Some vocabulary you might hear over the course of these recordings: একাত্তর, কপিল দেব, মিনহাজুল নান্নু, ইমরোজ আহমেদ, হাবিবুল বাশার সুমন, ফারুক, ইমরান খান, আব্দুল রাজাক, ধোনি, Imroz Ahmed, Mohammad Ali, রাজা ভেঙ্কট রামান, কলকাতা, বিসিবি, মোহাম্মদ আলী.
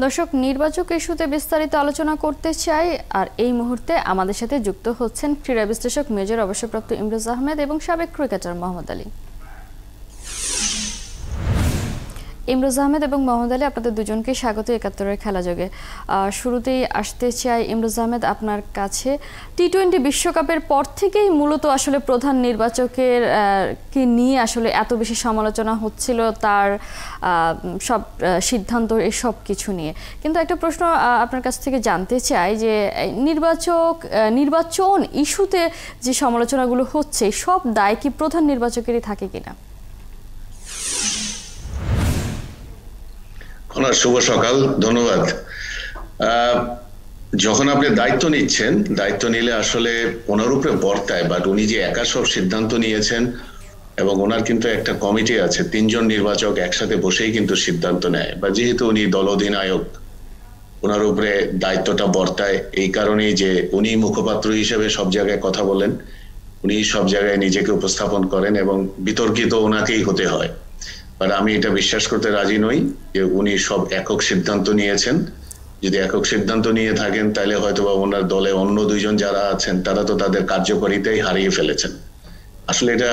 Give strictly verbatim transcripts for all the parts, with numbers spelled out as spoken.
दर्शक निर्वाचक इस्यूते विस्तारित आलोचना करते चाई और एई मुहूर्ते आमादेर साथे जुक्त होच्छेन क्रीड़ा विश्लेषक मेजर अवसरप्राप्त इमरोज आहमेद एबं साबेक क्रिकेटर मोहम्मद आली। इमरोज आहमेद एबं मोहम्मद आली आपनादेर दुजोनके स्वागत इकहत्तर खेलाजोगे। शुरूतेई आसते चाई इमरोज आहमेद आपनार काछे टी-ट्वेंटी विश्वकपेर पर थेकेई मूলত आसले प्रधान निर्वाचकेर के निये आसले एत बेशि समालोचना होच्छिलो तार सब सिद्धान्त एई सब किछु निये, किन्तु एकटा प्रश्न आपनार काछ थेके जानते चाई जे निर्वाचक निर्वाचन इस्यूते जे समालोचनागुलो होच्छे सब दाय कि प्रधान निर्वाचकेरই থাকে কিনা? शुभ सकाल धन्यवाद। যখন আপনি দায়িত্ব নিচ্ছেন দায়িত্ব নিলে আসলে ওনার উপরে বর্তায়, বাট উনি যে একা সব সিদ্ধান্ত নিয়েছেন এবং ওনার কিন্তু একটা কমিটি আছে, তিনজন নির্বাচক একসাথে বসেই কিন্তু সিদ্ধান্ত নেয়, বা যেহেতু উনি দল অধিনায়ক ওনার উপরে দায়িত্বটা বর্তায়, এই কারণেই যে উনি মুখপাত্র হিসেবে সব জায়গায় কথা বলেন, উনি সব জায়গায় নিজেকে উপস্থাপন করেন এবং বিতর্কিত ওনাকেই হতে হয়। আর আমি এটা বিশ্বাস করতে রাজি নই যে উনি সব একক সিদ্ধান্ত নিয়েছেন। যদি একক সিদ্ধান্ত নিয়ে থাকেন তাহলে হয়তোবা ওনার দলে অন্য দুইজন যারা আছেন তারা তো তাদের কার্যকারিতাই হারিয়ে ফেলেছেন। আসলে এটা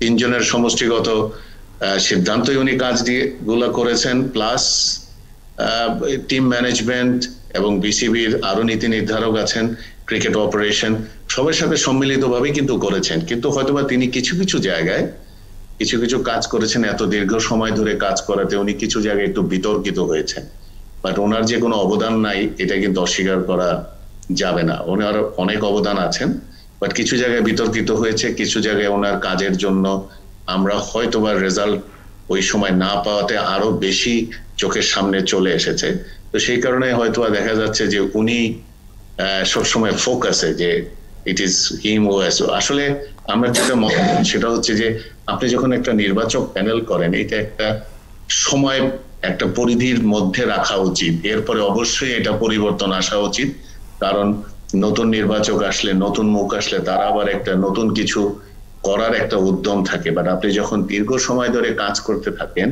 তিনজনের সমষ্টিগত সিদ্ধান্তই উনি কাজ দিয়ে গুলা করেছেন, প্লাস টিম ম্যানেজমেন্ট এবং বিসিবির আরো নীতি নির্ধারক আছেন, ক্রিকেট অপারেশন সবার সাথে সম্মিলিতভাবে কিন্তু করেছেন। কিন্তু হয়তোবা তিনি কিছু কিছু জায়গায় কিছু কিছু কাজ করেছেন, এত দীর্ঘ সময় ধরে কাজ করাতে উনি কিছু জায়গায় একটু বিতর্কিত হয়েছেন, বাট ওনার যে কোনো অবদান নাই এটা কিন্তু অস্বীকার করা যাবে না। ওনার অনেক অবদান আছেন, বাট কিছু জায়গায় বিতর্কিত হয়েছে, কিছু জায়গায় ওনার কাজের জন্য আমরা হয়তোবা রেজাল্ট ওই সময় না পাওয়াতে আরো বেশি চোখের সামনে চলে এসেছে। তো সেই কারণে হয়তোবা দেখা যাচ্ছে যে উনি সবসময় ফোকাসে যে it is him O S. আসলে আমরা যেটা সেটা হচ্ছে যে আপনি যখন একটা নির্বাচক প্যানেল করেন এটা একটা সময় একটা পরিধির মধ্যে রাখা উচিত, এরপরে অবশ্যই এটা পরিবর্তন আসা উচিত, কারণ নতুন নির্বাচক আসলে নতুন মুখ আসলে তারা আবার একটা নতুন কিছু করার একটা উদ্যম থাকে। বাট আপনি যখন দীর্ঘ সময় ধরে কাজ করতে থাকেন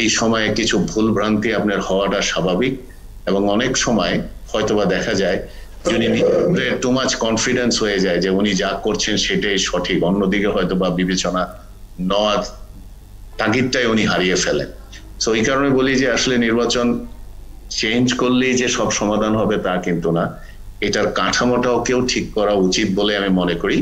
এই সময়ে কিছু ভুল ভ্রান্তি আপনার হওয়াটা স্বাভাবিক, এবং অনেক সময় হয়তোবা দেখা যায় যিনি টু মাচ কনফিডেন্স হয়ে যায় যে উনি যা করছেন সেটাই সঠিক, অন্যদিকে হয়তো বা বিবেচনা নেওয়া তাগিদটাই উনি হারিয়ে ফেলেন। সো এই কারণে বলি যে আসলে নির্বাচন চেঞ্জ করলেই যে সব সমাধান হবে তা কিন্তু না, এটার কাঠামোটাও কেউ ঠিক করা উচিত বলে আমি মনে করি।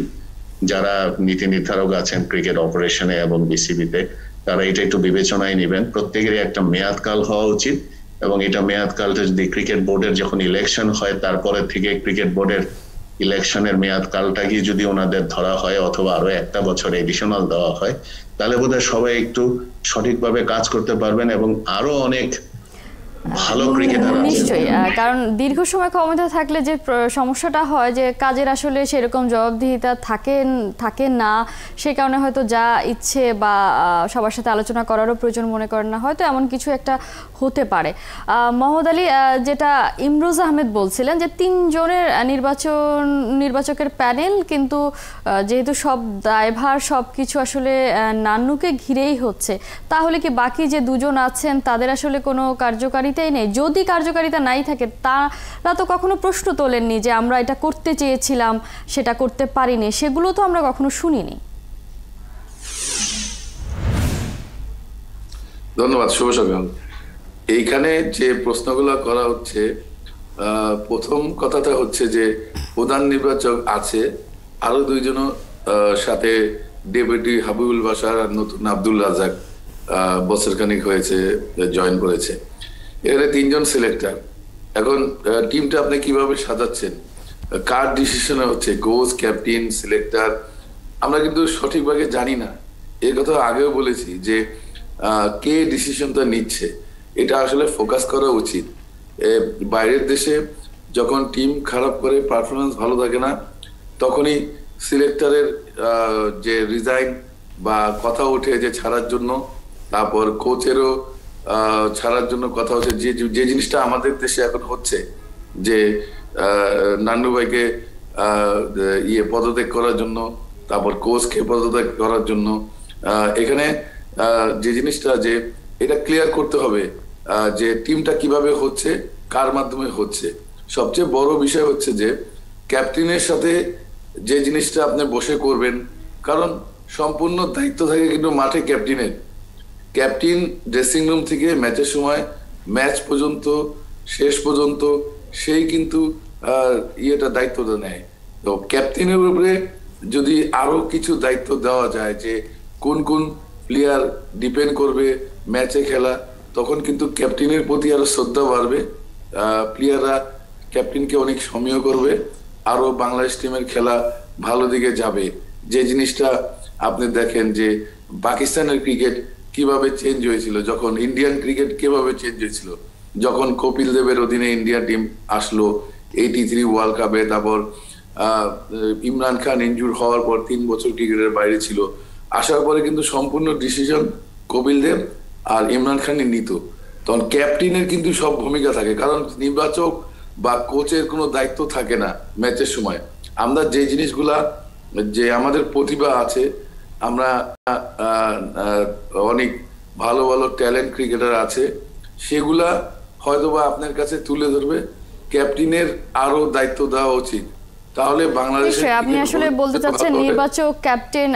যারা নীতি নির্ধারক আছেন ক্রিকেট অপারেশনে এবং বিসিবিতে তারা এটা একটু বিবেচনায় নেবেন, প্রত্যেকেরই একটা মেয়াদকাল হওয়া উচিত, এবং এটা মেয়াদকালটা যদি ক্রিকেট বোর্ডের যখন ইলেকশন হয় তারপরে থেকে ক্রিকেট বোর্ডের ইলেকশনের মেয়াদকালটা গিয়ে যদি ওনাদের ধরা হয় অথবা আরো একটা বছর এডিশনাল দেওয়া হয় তাহলে বোধহয় সবাই একটু সঠিকভাবে কাজ করতে পারবেন এবং আরো অনেক ভালো ক্রিকেটার আসবে। নিশ্চয়ই, কারণ দীর্ঘ সময় ক্ষমতায় থাকলে যে সমস্যাটা হয় যে কাজের আসলে সেরকম জবাবদিহিতা থাকেন থাকে না, সেই কারণে হয়তো যা ইচ্ছে বা সবার সাথে আলোচনা করারও প্রয়োজন মনে করেন না, হয়তো এমন কিছু একটা হতে পারে। মোহাম্মদ আলী, যেটা ইমরোজ আহমেদ বলছিলেন যে তিনজনের নির্বাচন নির্বাচকের প্যানেল, কিন্তু যেহেতু সব দায়ভার সব কিছু আসলে নান্নুকে ঘিরেই হচ্ছে, তাহলে কি বাকি যে দুজন আছেন তাদের আসলে কোনো কার্যকারী নেই? যদি কার্যকারিতা নাই থাকে তারা তো কখনো প্রশ্ন তোলেননি যে আমরা এটা করতে চেয়েছিলাম সেটা করতে পারিনি, সেগুলো তো আমরা কখনো শুনিনি। ধন্যবাদ শুভ সকাল। এইখানে যে প্রশ্নগুলো করা হচ্ছে, প্রথম কথাটা হচ্ছে যে প্রধান নির্বাচক আছে, আরো দুইজন সাথে ডেপুটি হাবিবুল বাশার আর নতুন আব্দুল রাজাক বছরখানিক হয়েছে জয়েন করেছে, এখানে তিনজন সিলেক্টর। এখন টিমটা আপনি কিভাবে সাজাচ্ছেন, কার ডিসিশন হচ্ছে, কোচ ক্যাপ্টেন সিলেক্টর, আমরা কিন্তু সঠিকভাবে জানি না। এই কথা আগেও বলেছি যে কে ডিসিশনটা নিচ্ছে, এটা আসলে ফোকাস করা উচিত। বাইরের দেশে যখন টিম খারাপ করে পারফরমেন্স ভালো থাকে না তখনই সিলেক্টরের যে রিজাইন বা কথা ওঠে যে ছাড়ার জন্য, তারপর কোচেরও ছাড়ার জন্য কথা হচ্ছে। যে যে জিনিসটা আমাদের দেশে এখন হচ্ছে যে নান্নু ভাইকে ইয়ে পদত্যাগ করার জন্য, তারপর কোচকে পদত্যাগ করার জন্য, এখানে যে জিনিসটা যে এটা ক্লিয়ার করতে হবে যে টিমটা কিভাবে হচ্ছে, কার মাধ্যমে হচ্ছে। সবচেয়ে বড় বিষয় হচ্ছে যে ক্যাপ্টেনের সাথে যে জিনিসটা আপনি বসে করবেন, কারণ সম্পূর্ণ দায়িত্ব থাকে কিন্তু মাঠে ক্যাপ্টেনের। ক্যাপ্টেন ড্রেসিং রুম থেকে ম্যাচের সময় ম্যাচ পর্যন্ত শেষ পর্যন্ত সেই কিন্তু ইয়েটা দায়িত্বটা নেয়। তো ক্যাপ্টেনের উপরে যদি আরো কিছু দায়িত্ব দেওয়া যায় যে কোন কোন প্লেয়ার ডিপেন্ড করবে ম্যাচে খেলা, তখন কিন্তু ক্যাপ্টেনের প্রতি আরো শ্রদ্ধা বাড়বে, প্লেয়াররা ক্যাপ্টেনকে অনেক সমীহ করবে, আরো বাংলাদেশ টিমের খেলা ভালো দিকে যাবে। যে জিনিসটা আপনি দেখেন যে পাকিস্তানের ক্রিকেট কিভাবে চেঞ্জ হয়েছিল, যখন ইন্ডিয়ান ক্রিকেট কিভাবে চেঞ্জ হয়েছিল, যখন কপিল দেবের অধীনে ইন্ডিয়া টিম আসলো এইটি থ্রি ওয়ার্ল্ড কাপে, তারপর আহ ইমরান খান ইনজুর হওয়ার পর তিন বছর ক্রিকেটের বাইরে ছিল, আসার পরে কিন্তু সম্পূর্ণ ডিসিশন কপিল দেব আর ইমরান খানই নিত। তখন ক্যাপ্টেনের কিন্তু সব ভূমিকা থাকে, কারণ নির্বাচক বা কোচের কোনো দায়িত্ব থাকে না ম্যাচের সময়। আমরা যে জিনিসগুলা যে আমাদের প্রতিভা আছে, আমরা অনেক ভালো ভালো ট্যালেন্ট ক্রিকেটার আছে, সেগুলা হয়তোবা আপনার কাছে তুলে ধরবে, ক্যাপ্টেনের আরো দায়িত্ব দেওয়া উচিত। তাহলে বাংলাদেশে আপনি আসলে বলতে চাচ্ছেন নির্বাচক, ক্যাপ্টেন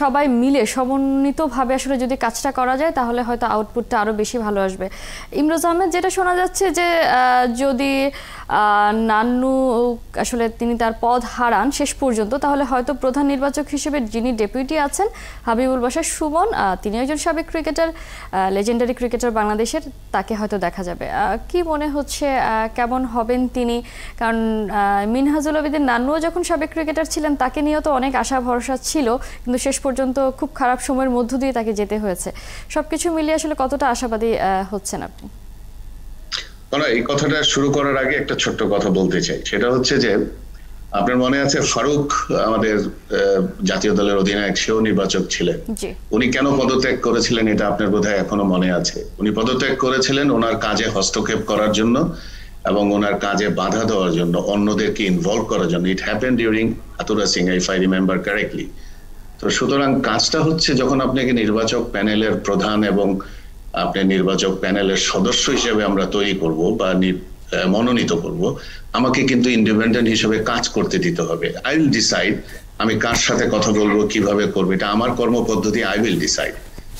সবাই মিলে সমন্বিতভাবে আসলে যদি কাজটা করা যায় তাহলে হয়তো আউটপুটটা আরো বেশি ভালো আসবে। ইমরোজ আহমেদ, যেটা শোনা যাচ্ছে যে যদি নান্নু আসলে তিনি তার পদ হারান শেষ পর্যন্ত, তাহলে হয়তো প্রধান নির্বাচক হিসেবে যিনি ডেপুটি আছেন হাবিবুল বাশার সুমন, তিনি একজন সাবেক ক্রিকেটার, লেজেন্ডারি ক্রিকেটার বাংলাদেশের, তাকে হয়তো দেখা যাবে। কি মনে হচ্ছে কেমন হবেন তিনি? কারণ মিনহাজুল নান্নুও যখন সাবেক ক্রিকেটার ছিলেন তাকে নিয়ে তো অনেক আশা ভরসা ছিল, কিন্তু শেষ পর্যন্ত খুব খারাপ সময়ের মধ্য দিয়ে তাকে যেতে হয়েছে। সবকিছু মিলিয়ে আসলে কতটা আশাবাদী হচ্ছেন আপনি? এই কথাটা শুরু করার আগে একটা ছোট্ট কথা বলতে চাই, সেটা হচ্ছে যে আপনার মনে আছে ফারুক আমাদের জাতীয় দলের অধিনায়ক, সেও নির্বাচক ছিলেন। উনি কেন পদত্যাগ করেছিলেন এটা আপনার বোধহয় এখনো মনে আছে। উনি পদত্যাগ করেছিলেন ওনার কাজে হস্তক্ষেপ করার জন্য এবং ওনার কাজে বাধা দেওয়ার জন্য, অন্যদেরকে ইনভলভ করার জন্য। ইট হ্যাপেন্ড ডিউরিং আতুরা সিং, ইফ আই রিমেম্বার কারেক্টলি। তো সুতরাং কাজটা হচ্ছে যখন আপনাকে নির্বাচক প্যানেলের প্রধান এবং আপনি নির্বাচক প্যানেলের সদস্য হিসেবে আমরা তৈরি করব বা মনোনীত করব, আমাকে কিন্তু ইন্ডিপেন্ডেন্ট হিসেবে কাজ করতে দিতে হবে। আই উইল ডিসাইড আমি কার সাথে কথা বলবো, কিভাবে করবো, এটা আমার কর্মপদ্ধতি। I will decide,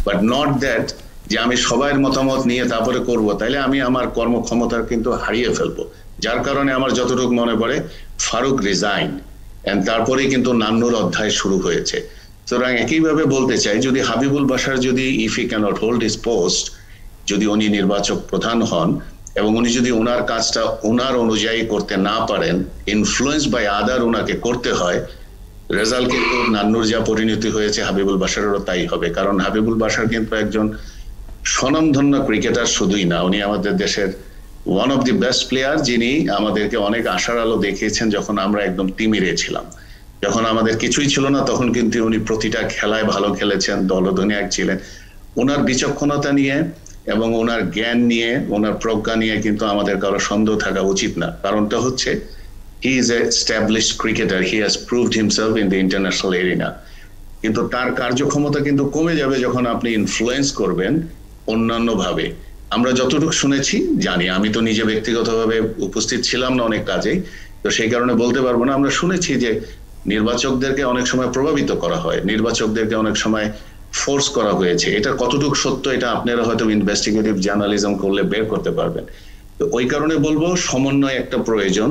but not that যে আমি সবার মতামত নিয়ে তারপরে করব, তাইলে আমি আমার কর্মক্ষমতা কিন্তু হারিয়ে ফেলবো। যার কারণে আমার যতটুকু মনে পড়ে ফারুক রিজাইন, এন্ড তারপরেই কিন্তু নান্নুর অধ্যায় শুরু হয়েছে। সুতরাং একইভাবে বলতে চাই, যদি হাবিবুল বাশার যদি if he cannot hold his post, যদি উনি নির্বাচক প্রধান হন এবং উনি যদি ওনার কাজটা ওনার অনুযায়ী করতে না পারেন, ইনফ্লুয়েন্স বাই আদার ওনাকে করতে হয়, রেজাল্ট কিন্তু নান্নুর যা পরিণতি হয়েছে হাবিবুল বাশারেরও তাই হবে। কারণ হাবিবুল বাশার কিন্তু একজন স্বনামধন্য ক্রিকেটার শুধুই না, উনি আমাদের দেশের one of the best player, যিনি আমাদেরকে অনেক আশার আলো দেখিয়েছেন যখন আমরা একদম তিমিরে ছিলাম, যখন আমাদের কিছুই ছিল না, তখন কিন্তু উনি প্রতিটা খেলায় ভালো খেলেছেন, দলধনিয়াক ছিলেন। ওনার বিচক্ষণতা নিয়ে এবং ওনার জ্ঞান নিয়ে, ওনার প্রজ্ঞা নিয়ে কিন্তু আমাদের কারো সন্দেহ থাকা উচিত না। কারণটা হচ্ছে he is a established cricketer, he has proved himself in the international arena. কিন্তু তার কার্যক্ষমতা কিন্তু কমে যাবে যখন আপনি ইনফ্লুয়েন্স করবেন অন্যান্য ভাবে। আমরা যতটুকু শুনেছি জানি, আমি তো নিজে ব্যক্তিগতভাবে উপস্থিত ছিলাম না অনেক কাজেই, তো সেই কারণে বলতে পারবো না। আমরা শুনেছি যে নির্বাচকদেরকে অনেক সময় প্রভাবিত করা হয়, নির্বাচকদেরকে অনেক সময় ফোর্স করা হয়েছে। এটা কতটুকু সত্য এটা আপনারা হয়তো ইনভেস্টিগেটিভ জার্নালিজম করলে বের করতে পারবেন। তো ওই কারণে বলবো সমন্বয় একটা প্রয়োজন,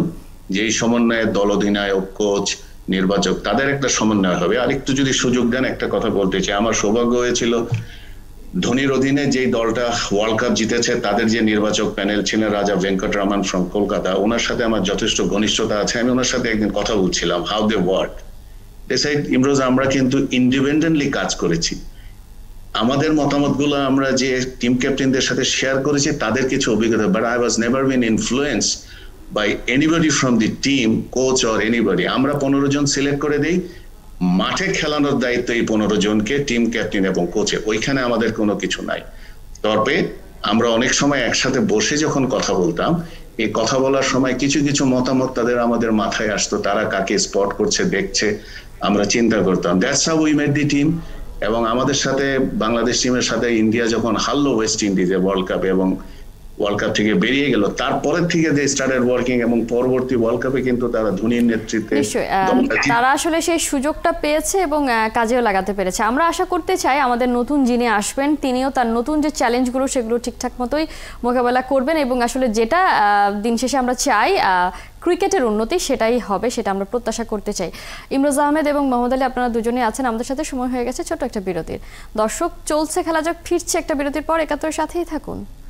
যেই সমন্বয়ে দল অধিনায়ক, কোচ, নির্বাচক, তাদের একটা সমন্বয় হবে। আরেকটু যদি সুযোগ দেন একটা কথা বলতে চাই, আমার সৌভাগ্য হয়েছিল ধোনির অধীনে যেই দলটা ওয়ার্ল্ড কাপ জিতেছে তাদের যে নির্বাচক প্যানেল ছিলেন রাজা ভেঙ্কট রামান ফ্রম কলকাতা, ওনার সাথে আমার যথেষ্ট ঘনিষ্ঠতা আছে। আমি ওনার সাথে একদিন কথা বলছিলাম, how they work. They said Imroz, আমরা কিন্তু ইন্ডিপেন্ডেন্টলি কাজ করেছি, আমাদের মতামতগুলো আমরা যে টিম ক্যাপ্টেনদের সাথে শেয়ার করেছি তাদের কিছু অভিজ্ঞতা, but I was never been influence by anybody from the team, coach or anybody. আমরা পনেরো জন সিলেক্ট করে দিই, মাঠে খেলানোর দায়িত্ব এই পনেরো জনকে, টিম ক্যাপ্টেন এবং কোচে, ওইখানে আমাদের কোনো কিছু নাই। তবে আমরা অনেক সময় একসাথে বসে যখন কথা বলতাম, এই কথা বলার সময় কিছু কিছু মতামত তাদের আমাদের মাথায় আসতো, তারা কাকে স্পট করছে দেখছে, আমরা চিন্তা করতাম। That's how we made the team. এবং আমাদের সাথে বাংলাদেশ টিমের সাথে ইন্ডিয়া যখন হারলো ওয়েস্ট ইন্ডিজে ওয়ার্ল্ড কাপে এবং ওয়ার্ল্ড কাপ থেকে বেরিয়ে গেল, তারপরে থেকে যে স্টার্টেড ওয়ার্কিং এবং পরবর্তী ওয়ার্ল্ড কাপে কিন্তু তারা ধোনির নেতৃত্বে তারা আসলে সেই সুযোগটা পেয়েছে এবং কাজেও লাগাতে পেরেছে। আমরা আশা করতে চাই আমাদের নতুন যিনি আসবেন তিনিও তার নতুন যে চ্যালেঞ্জগুলো সেগুলো ঠিকঠাক মতোই মোকাবেলা করবেন এবং আসলে যেটা দিন শেষে আমরা চাই ক্রিকেটের উন্নতি সেটাই হবে, সেটা আমরা প্রত্যাশা করতে চাই। ইমরোজ আহমেদ এবং মোহাম্মদ আলী আপনারা দুজনেই আছেন আমাদের সাথে। সময় হয়ে গেছে ছোট একটা বিরতির। দর্শক, চলছে খেলা যাক, ফিরছে একটা বিরতির পর, একাত্তর সাথেই থাকুন।